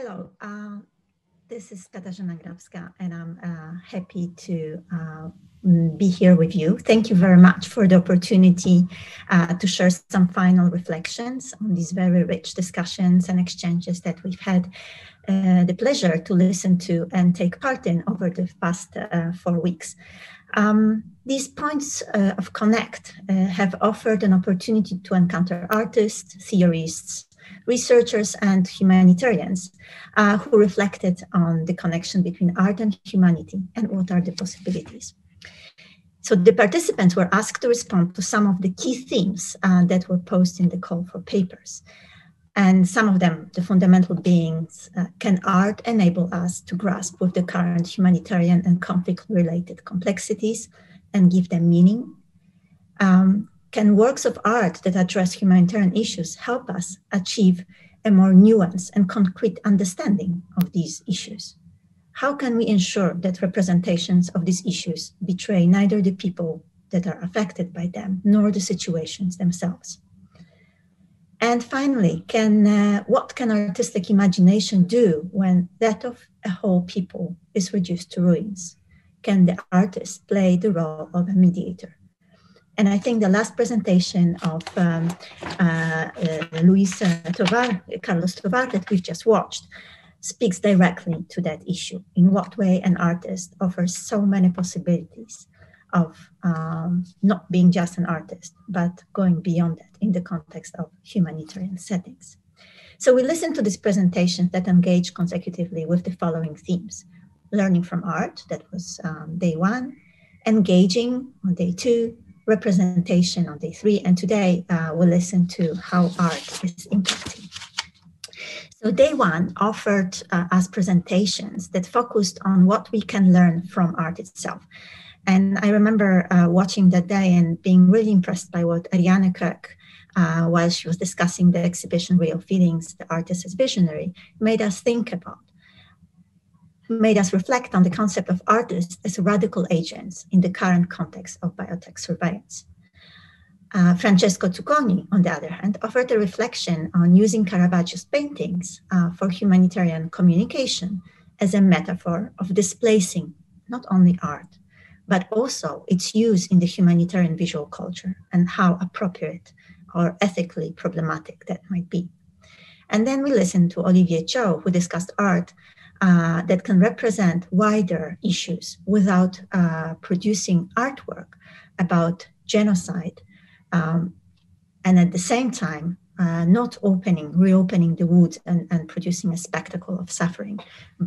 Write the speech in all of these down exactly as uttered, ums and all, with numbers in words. Hello, uh, this is Katarzyna Grabska, and I'm uh, happy to uh, be here with you. Thank you very much for the opportunity uh, to share some final reflections on these very rich discussions and exchanges that we've had uh, the pleasure to listen to and take part in over the past uh, four weeks. Um, these points uh, of connect uh, have offered an opportunity to encounter artists, theorists, researchers and humanitarians uh, who reflected on the connection between art and humanity and what are the possibilities. So the participants were asked to respond to some of the key themes uh, that were posed in the call for papers. And some of them, the fundamental beings, uh, can art enable us to grasp with the current humanitarian and conflict-related complexities and give them meaning? Um, Can works of art that address humanitarian issues help us achieve a more nuanced and concrete understanding of these issues? How can we ensure that representations of these issues betray neither the people that are affected by them nor the situations themselves? And finally, can, uh, what can artistic imagination do when that of a whole people is reduced to ruins? Can the artist play the role of a mediator? And I think the last presentation of um, uh, uh, Luis uh, Tovar, Carlos Tovar, that we've just watched, speaks directly to that issue. In what way an artist offers so many possibilities of um, not being just an artist, but going beyond that in the context of humanitarian settings. So we listened to these presentations that engage consecutively with the following themes: learning from art, that was um, day one, engaging on day two, representation on day three, and today uh, we'll listen to how art is impacting. So day one offered uh, us presentations that focused on what we can learn from art itself. And I remember uh, watching that day and being really impressed by what Ariana Kirk, uh, while she was discussing the exhibition Real Feelings, the Artist as Visionary, made us think about. Made us reflect on the concept of artists as radical agents in the current context of biotech surveillance. Uh, Francesco Zucconi, on the other hand, offered a reflection on using Caravaggio's paintings uh, for humanitarian communication as a metaphor of displacing not only art, but also its use in the humanitarian visual culture and how appropriate or ethically problematic that might be. And then we listened to Olivier Chau, who discussed art Uh, that can represent wider issues without uh, producing artwork about genocide, um, and at the same time, uh, not opening, reopening the wounds and, and producing a spectacle of suffering,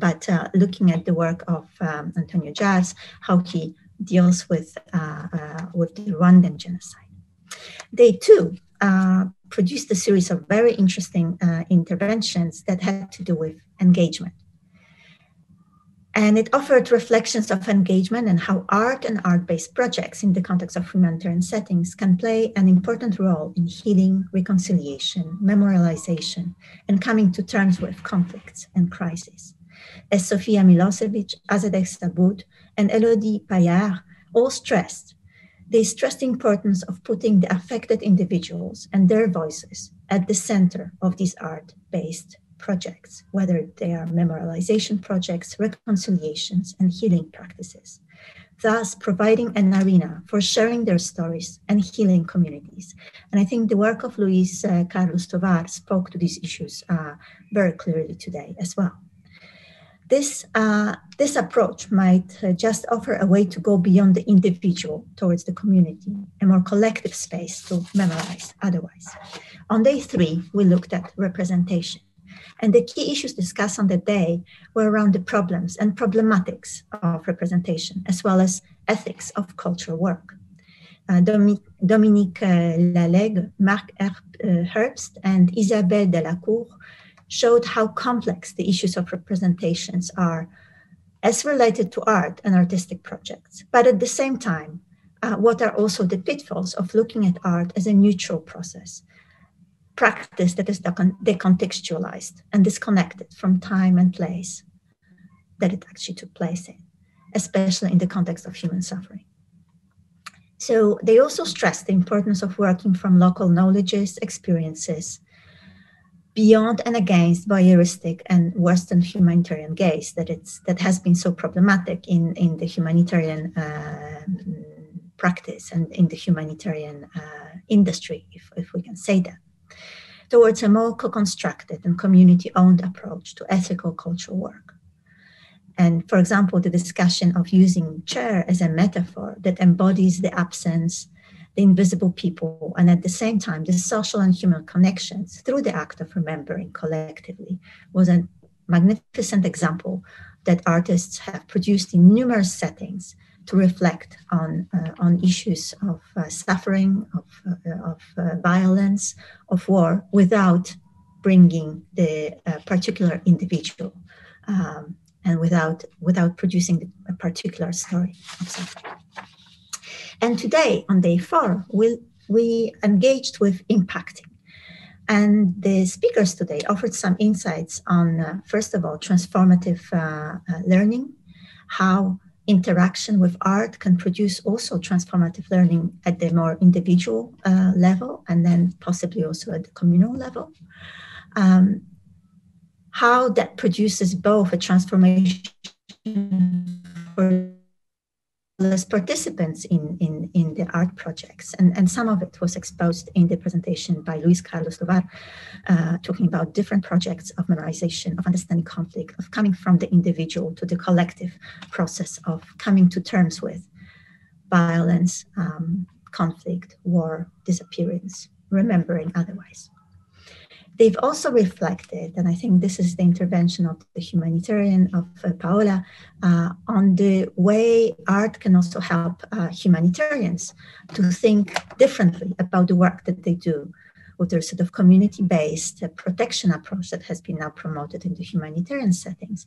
but uh, looking at the work of um, Antonio Jaar, how he deals with, uh, uh, with the Rwandan genocide. Day two uh, produced a series of very interesting uh, interventions that had to do with engagement. And it offered reflections of engagement and how art and art-based projects in the context of humanitarian settings can play an important role in healing, reconciliation, memorialization, and coming to terms with conflicts and crises. As Sofia Milosevic, Azadeh Saboud, and Elodie Payard all stressed, they stressed the importance of putting the affected individuals and their voices at the center of these art-based projects, whether they are memorialization projects, reconciliations, and healing practices, thus providing an arena for sharing their stories and healing communities. And I think the work of Luis uh, Carlos Tovar spoke to these issues uh, very clearly today as well. This, uh, this approach might uh, just offer a way to go beyond the individual towards the community, a more collective space to memorialize otherwise. On day three, we looked at representation. And the key issues discussed on the day were around the problems and problematics of representation, as well as ethics of cultural work. Uh, Domi- Dominique uh, Lallegue, Marc Herbst, and Isabelle de la Cour showed how complex the issues of representations are as related to art and artistic projects, but at the same time, uh, what are also the pitfalls of looking at art as a neutral process. Practice that is decontextualized and disconnected from time and place that it actually took place in, especially in the context of human suffering. So they also stressed the importance of working from local knowledges, experiences, beyond and against voyeuristic and Western humanitarian gaze that it's that has been so problematic in in the humanitarian uh, practice and in the humanitarian uh, industry, if if we can say that, towards a more co-constructed and community-owned approach to ethical cultural work. And for example, the discussion of using chair as a metaphor that embodies the absence, the invisible people, and at the same time, the social and human connections through the act of remembering collectively was a magnificent example that artists have produced in numerous settings to reflect on, uh, on issues of uh, suffering, of, uh, of uh, violence, of war, without bringing the uh, particular individual um, and without, without producing a particular story of suffering. And today, on day four, we, we engaged with impacting. And the speakers today offered some insights on, uh, first of all, transformative uh, uh, learning, how interaction with art can produce also transformative learning at the more individual uh, level, and then possibly also at the communal level. Um, how that produces both a transformation for as participants in, in, in the art projects. And, and some of it was exposed in the presentation by Luis Carlos Tovar, uh, talking about different projects of memorization, of understanding conflict, of coming from the individual to the collective process of coming to terms with violence, um, conflict, war, disappearance, remembering otherwise. They've also reflected, and I think this is the intervention of the humanitarian, of uh, Paola, uh, on the way art can also help uh, humanitarians to think differently about the work that they do, with their sort of community-based uh, protection approach that has been now promoted in the humanitarian settings,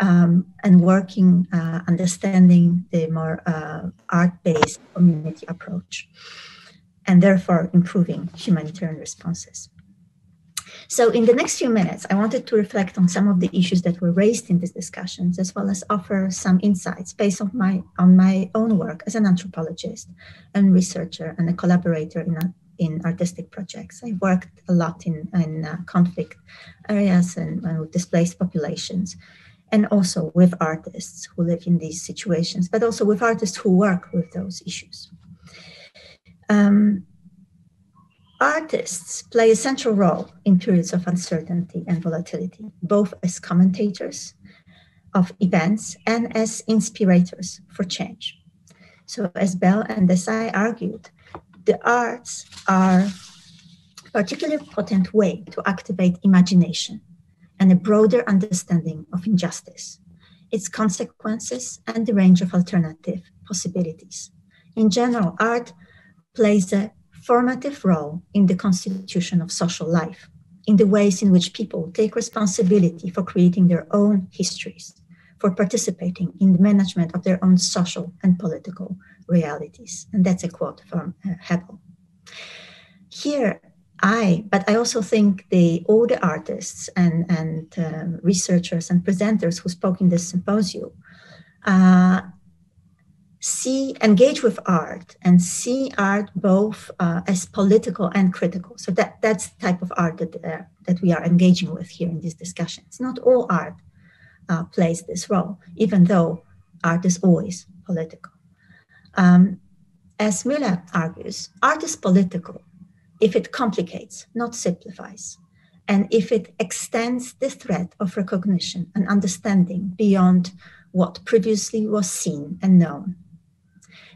um, and working, uh, understanding the more uh, art-based community approach, and therefore improving humanitarian responses. So in the next few minutes, I wanted to reflect on some of the issues that were raised in these discussions, as well as offer some insights based on my, on my own work as an anthropologist and researcher and a collaborator in, a, in artistic projects. I've worked a lot in, in uh, conflict areas and, and with displaced populations, and also with artists who live in these situations, but also with artists who work with those issues. Um, Artists play a central role in periods of uncertainty and volatility, both as commentators of events and as inspirators for change. So as Bell and Desai argued, the arts are a particularly potent way to activate imagination and a broader understanding of injustice, its consequences, and the range of alternative possibilities. In general, art plays a formative role in the constitution of social life, in the ways in which people take responsibility for creating their own histories, for participating in the management of their own social and political realities. And that's a quote from uh, Hebel. Here, I, but I also think the, all the artists and, and um, researchers and presenters who spoke in this symposium uh, see, engage with art and see art both uh, as political and critical. So that, that's the type of art that, uh, that we are engaging with here in these discussions. Not all art uh, plays this role, even though art is always political. Um, as Müller argues, art is political if it complicates, not simplifies, and if it extends the thread of recognition and understanding beyond what previously was seen and known.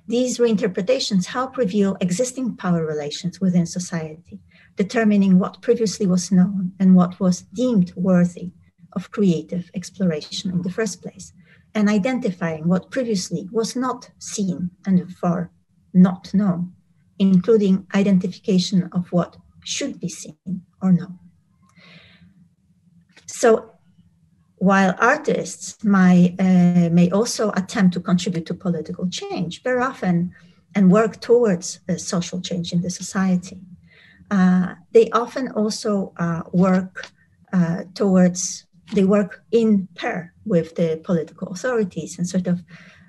These reinterpretations help reveal existing power relations within society, determining what previously was known and what was deemed worthy of creative exploration in the first place, and identifying what previously was not seen and therefore not known, including identification of what should be seen or known. So, while artists may, uh, may also attempt to contribute to political change very often and work towards uh, social change in the society, uh, they often also uh, work uh, towards, they work in pair with the political authorities and sort of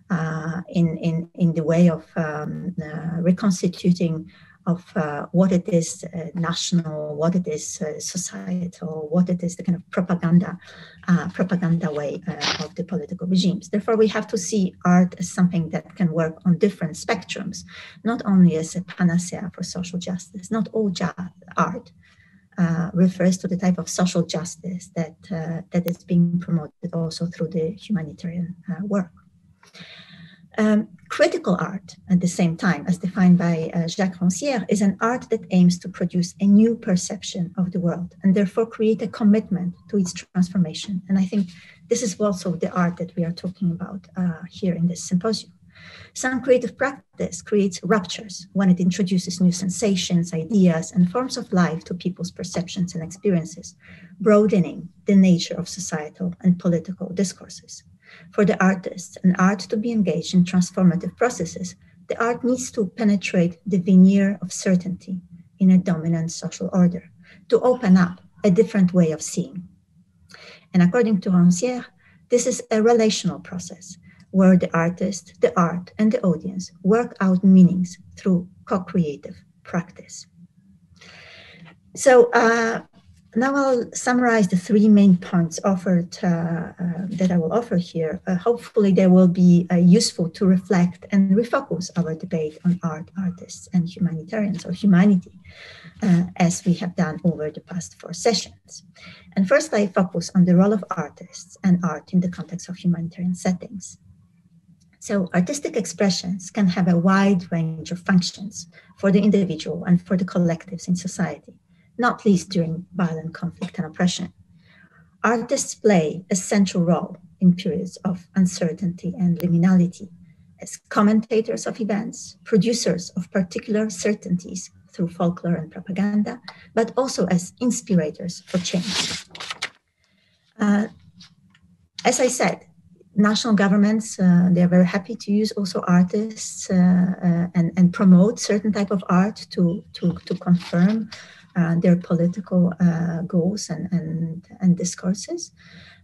uh, in, in, in the way of um, uh, reconstituting of uh, what it is uh, national, what it is uh, societal, what it is the kind of propaganda, uh, propaganda way uh, of the political regimes. Therefore, we have to see art as something that can work on different spectrums, not only as a panacea for social justice. Not all ju- art uh, refers to the type of social justice that, uh, that is being promoted also through the humanitarian uh, work. Um, critical art, at the same time, as defined by uh, Jacques Rancière, is an art that aims to produce a new perception of the world and therefore create a commitment to its transformation. And I think this is also the art that we are talking about uh, here in this symposium. Some creative practice creates ruptures when it introduces new sensations, ideas, and forms of life to people's perceptions and experiences, broadening the nature of societal and political discourses. For the artists and art to be engaged in transformative processes, the art needs to penetrate the veneer of certainty in a dominant social order, to open up a different way of seeing. And according to Rancière, this is a relational process where the artist, the art, and the audience work out meanings through co-creative practice. So, uh, Now I'll summarize the three main points offered uh, uh, that I will offer here. Uh, hopefully they will be uh, useful to reflect and refocus our debate on art, artists, and humanitarians or humanity, uh, as we have done over the past four sessions. And first, I focus on the role of artists and art in the context of humanitarian settings. So artistic expressions can have a wide range of functions for the individual and for the collectives in society, not least during violent conflict and oppression. Artists play a central role in periods of uncertainty and liminality as commentators of events, producers of particular certainties through folklore and propaganda, but also as inspirators for change. Uh, as I said, national governments, uh, they are very happy to use also artists uh, uh, and, and promote certain type of art to, to, to confirm Uh, their political uh, goals and, and, and discourses,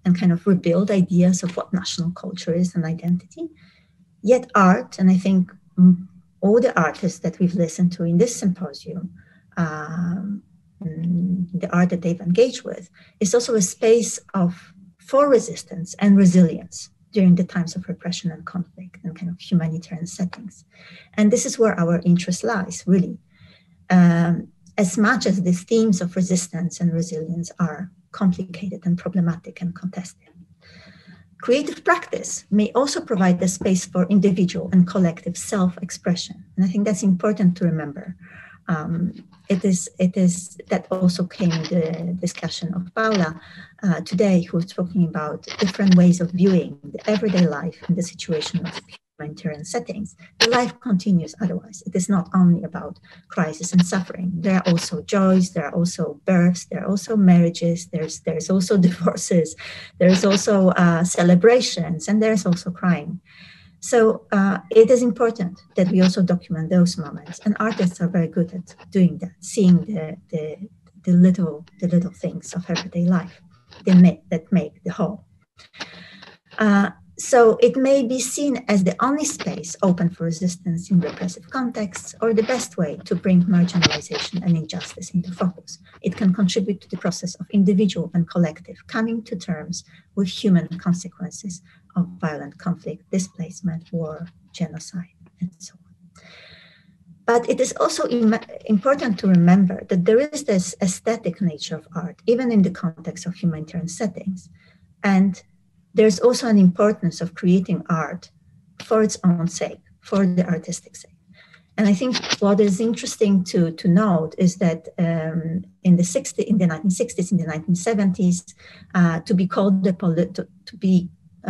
and kind of rebuild ideas of what national culture is and identity. Yet art, and I think all the artists that we've listened to in this symposium, um, the art that they've engaged with, is also a space of for resistance and resilience during the times of repression and conflict and kind of humanitarian settings. And this is where our interest lies, really. Um, as much as these themes of resistance and resilience are complicated and problematic and contested. Creative practice may also provide the space for individual and collective self-expression. And I think that's important to remember. Um, it is, it is, that also came in the discussion of Paola uh, today, who was talking about different ways of viewing the everyday life and the situation of humanitarian settings. The life continues otherwise. It is not only about crisis and suffering. There are also joys, there are also births, there are also marriages, there's, there's also divorces, there's also uh, celebrations, and there's also crying. So uh, it is important that we also document those moments, and artists are very good at doing that, seeing the, the, the, little, the little things of everyday life they make, that make the whole. Uh, So it may be seen as the only space open for resistance in repressive contexts, or the best way to bring marginalization and injustice into focus. It can contribute to the process of individual and collective coming to terms with human consequences of violent conflict, displacement, war, genocide, and so on. But it is also im- important to remember that there is this aesthetic nature of art, even in the context of humanitarian settings. And there's also an importance of creating art for its own sake, for the artistic sake. And I think what is interesting to, to note is that um, in the sixties, in the nineteen sixties, in the nineteen seventies, uh, to be called the polit- to, to be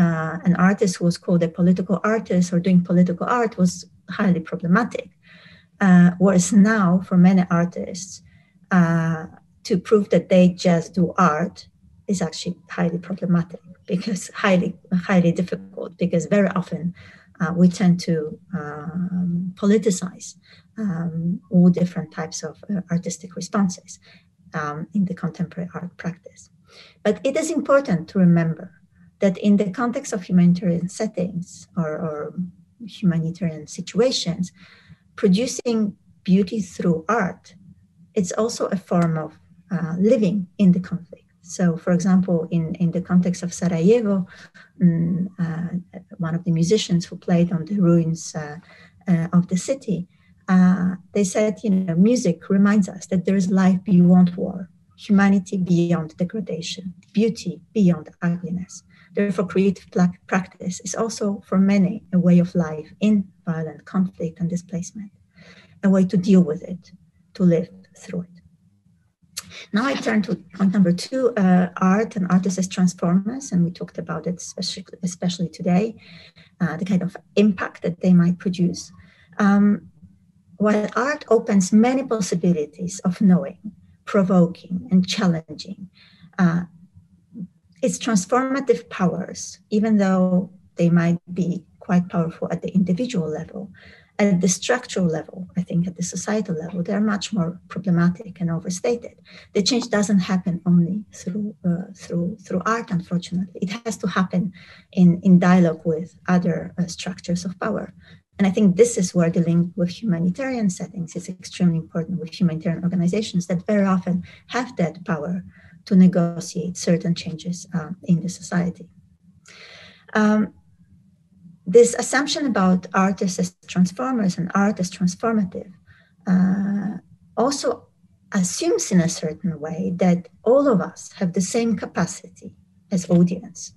uh, an artist who was called a political artist or doing political art was highly problematic. Uh, whereas now, for many artists, uh, to prove that they just do art is actually highly problematic. Because highly, highly difficult, because very often uh, we tend to um, politicize um, all different types of uh, artistic responses um, in the contemporary art practice. But it is important to remember that in the context of humanitarian settings or, or humanitarian situations, producing beauty through art, it's also a form of uh, living in the conflict. So, for example, in, in the context of Sarajevo, um, uh, one of the musicians who played on the ruins uh, uh, of the city, uh, they said, you know, music reminds us that there is life beyond war, humanity beyond degradation, beauty beyond ugliness. Therefore, creative practice is also, for many, a way of life in violent conflict and displacement, a way to deal with it, to live through it. Now I turn to point number two, uh, art and artists as transformers, and we talked about it especially, especially today, uh, the kind of impact that they might produce. Um, while art opens many possibilities of knowing, provoking and challenging, uh, its transformative powers, even though they might be quite powerful at the individual level, at the structural level, I think at the societal level, they're much more problematic and overstated. The change doesn't happen only through uh, through through art, unfortunately. It has to happen in, in dialogue with other uh, structures of power. And I think this is where the link with humanitarian settings is extremely important, with humanitarian organizations that very often have that power to negotiate certain changes uh, in the society. Um, this assumption about artists as transformers and art as transformative uh, also assumes in a certain way that all of us have the same capacity as audience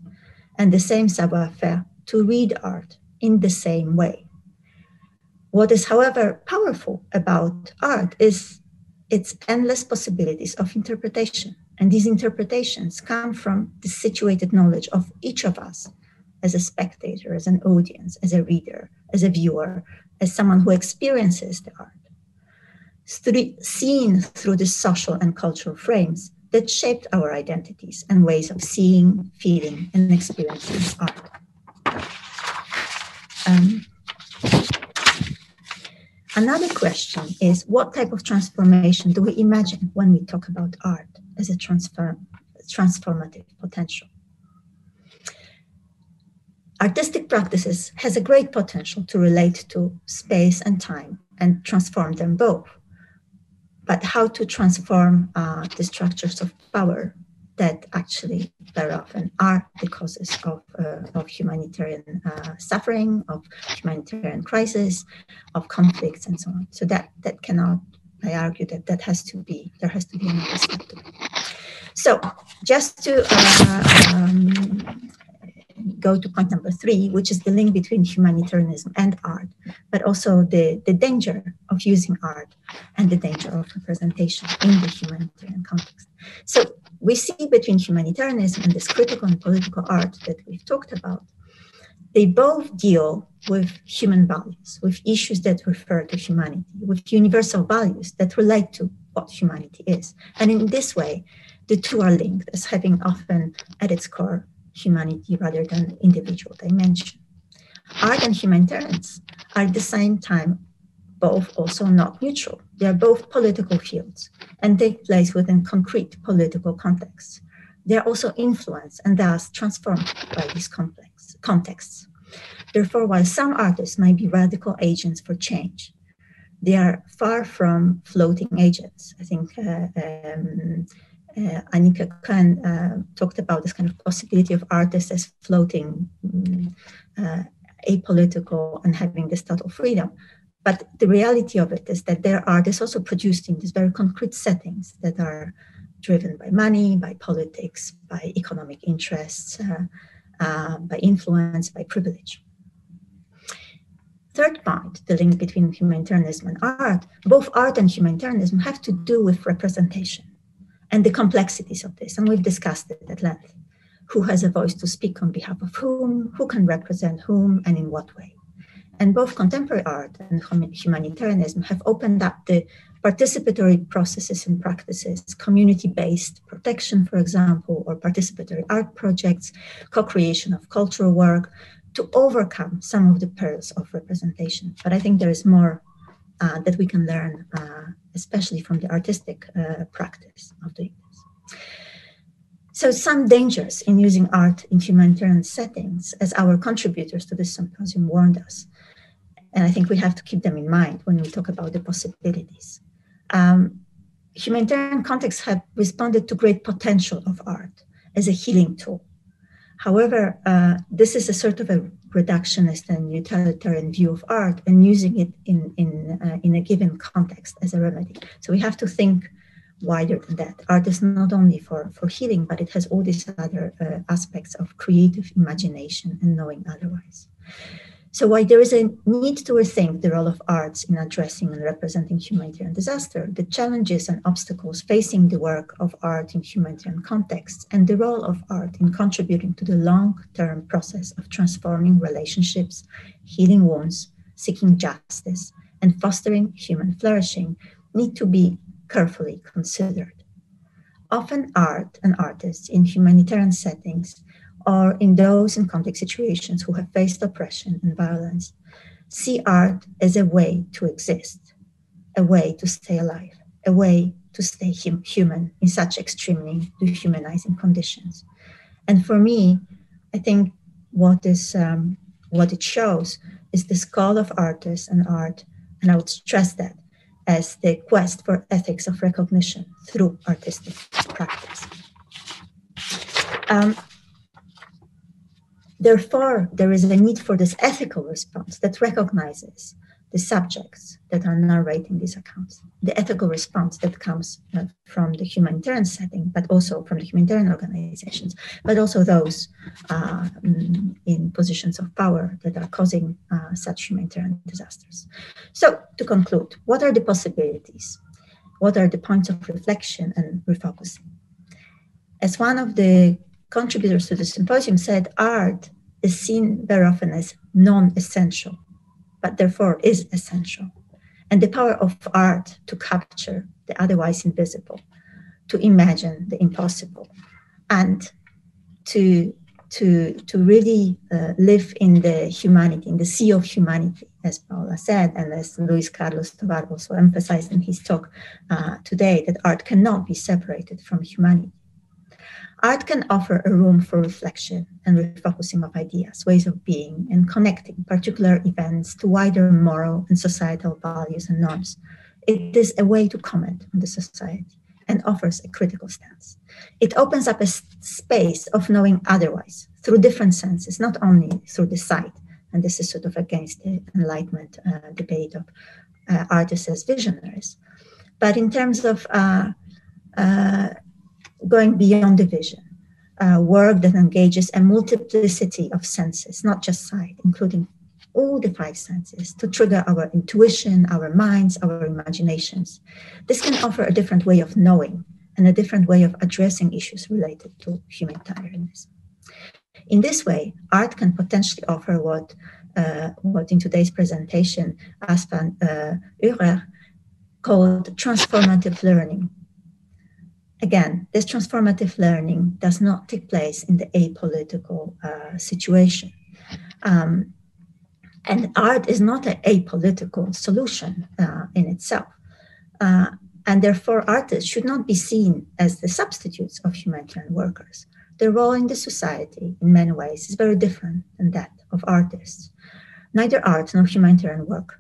and the same savoir-faire to read art in the same way. What is, however, powerful about art is its endless possibilities of interpretation. And these interpretations come from the situated knowledge of each of us as a spectator, as an audience, as a reader, as a viewer, as someone who experiences the art, St- seen through the social and cultural frames that shaped our identities and ways of seeing, feeling, and experiencing art. Um, Another question is, what type of transformation do we imagine when we talk about art as a transform, transformative potential? Artistic practices has a great potential to relate to space and time and transform them both. But how to transform uh, the structures of power that actually very often are the causes of, uh, of humanitarian uh, suffering, of humanitarian crisis, of conflicts and so on. So that, that cannot, I argue that that has to be, there has to be another step to it. So just to uh, um, go to point number three, which is the link between humanitarianism and art, but also the, the danger of using art and the danger of representation in the humanitarian context. So we see between humanitarianism and this critical and political art that we've talked about, they both deal with human values, with issues that refer to humanity, with universal values that relate to what humanity is. And in this way, the two are linked as having often at its core humanity rather than individual dimension. Art and humanitarians are at the same time both also not neutral. They are both political fields and take place within concrete political contexts. They are also influenced and thus transformed by these complex contexts. Therefore, while some artists might be radical agents for change, they are far from floating agents. I think uh, um, Uh, Anika Kuhn uh, talked about this kind of possibility of artists as floating, um, uh, apolitical and having this total freedom. But the reality of it is that their art is also produced in these very concrete settings that are driven by money, by politics, by economic interests, uh, uh, by influence, by privilege. Third point, the link between humanitarianism and art, both art and humanitarianism have to do with representation and the complexities of this, and we've discussed it at length. Who has a voice to speak on behalf of whom, who can represent whom, and in what way? And both contemporary art and humanitarianism have opened up the participatory processes and practices, community-based protection, for example, or participatory art projects, co-creation of cultural work, to overcome some of the perils of representation. But I think there is more Uh, that we can learn, uh, especially from the artistic uh, practice of doing this. So some dangers in using art in humanitarian settings, as our contributors to this symposium warned us, And I think we have to keep them in mind when we talk about the possibilities. Um, humanitarian contexts have responded to great potential of art as a healing tool. However, uh, this is a sort of a reductionist and utilitarian view of art and using it in, in, uh, in a given context as a remedy. So we have to think wider than that. Art is not only for, for healing, but it has all these other uh, aspects of creative imagination and knowing otherwise. So while there is a need to rethink the role of arts in addressing and representing humanitarian disaster, the challenges and obstacles facing the work of art in humanitarian contexts and the role of art in contributing to the long-term process of transforming relationships, healing wounds, seeking justice, and fostering human flourishing need to be carefully considered. Often art and artists in humanitarian settings or in those in complex situations who have faced oppression and violence, see art as a way to exist, a way to stay alive, a way to stay hum human in such extremely dehumanizing conditions. And for me, I think what is um, what it shows is this call of artists and art, and I would stress that, as the quest for ethics of recognition through artistic practice. Um, Therefore, there is a need for this ethical response that recognizes the subjects that are narrating these accounts, the ethical response that comes uh, from the humanitarian setting, but also from the humanitarian organizations, but also those uh, in positions of power that are causing uh, such humanitarian disasters. So, to conclude, what are the possibilities? What are the points of reflection and refocusing? As one of the contributors to the symposium said, art is seen very often as non-essential, but therefore is essential. And the power of art to capture the otherwise invisible, to imagine the impossible, and to, to, to really uh, live in the humanity, in the sea of humanity, as Paola said, and as Luis Carlos Tovar also emphasized in his talk uh, today, that art cannot be separated from humanity. Art can offer a room for reflection and refocusing of ideas, ways of being, and connecting particular events to wider moral and societal values and norms. It is a way to comment on the society and offers a critical stance. It opens up a space of knowing otherwise through different senses, not only through the sight. And this is sort of against the Enlightenment uh, debate of uh, artists as visionaries. But in terms of uh, uh, going beyond the vision, uh, work that engages a multiplicity of senses, not just sight, including all the five senses, to trigger our intuition, our minds, our imaginations. This can offer a different way of knowing and a different way of addressing issues related to humanitarianism. In this way, art can potentially offer what, uh, what in today's presentation, Aspan uh, Urer called transformative learning. Again, this transformative learning does not take place in the apolitical uh, situation. Um, and art is not an apolitical solution uh, in itself. Uh, and therefore, artists should not be seen as the substitutes of humanitarian workers. Their role in the society, in many ways, is very different than that of artists. Neither art nor humanitarian work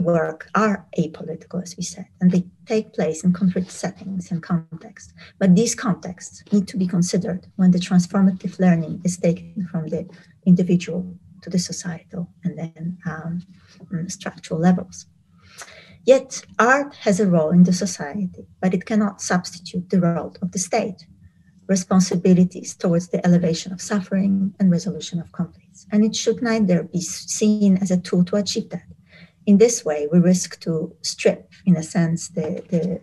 work are apolitical, as we said, and they take place in concrete settings and contexts. But these contexts need to be considered when the transformative learning is taken from the individual to the societal and then um, structural levels. Yet art has a role in the society, but it cannot substitute the role of the state, responsibilities towards the elevation of suffering and resolution of conflicts. And it should neither be seen as a tool to achieve that. In this way, we risk to strip, in a sense, the, the,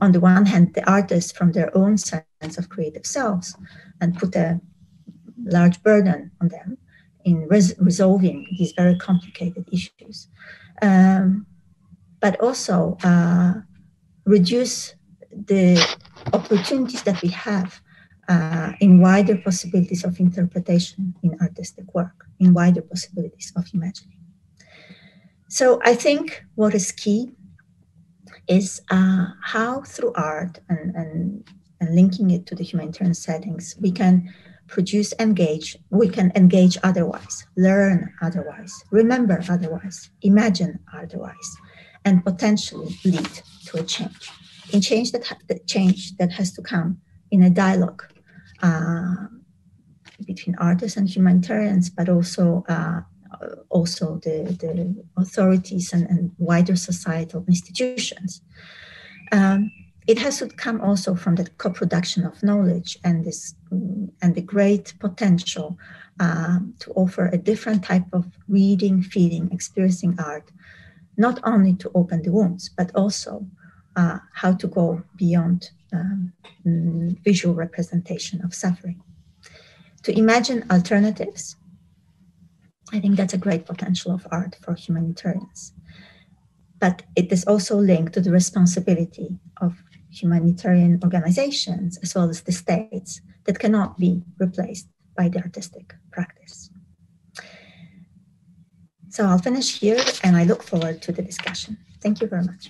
on the one hand, the artists from their own sense of creative selves and put a large burden on them in res resolving these very complicated issues, um, but also uh, reduce the opportunities that we have uh, in wider possibilities of interpretation in artistic work, in wider possibilities of imagining. So I think what is key is uh, how through art and, and, and linking it to the humanitarian settings, we can produce, engage, we can engage otherwise, learn otherwise, remember otherwise, imagine otherwise, and potentially lead to a change. In change that, ha that change that has to come in a dialogue uh, between artists and humanitarians, but also uh, also the, the authorities and, and wider societal institutions. Um, It has to come also from the co-production of knowledge and this, and the great potential um, to offer a different type of reading, feeling, experiencing art, not only to open the wounds, but also uh, how to go beyond um, visual representation of suffering. To imagine alternatives, I think that's a great potential of art for humanitarians. But it is also linked to the responsibility of humanitarian organizations, as well as the states, that cannot be replaced by the artistic practice. So I'll finish here, and I look forward to the discussion. Thank you very much.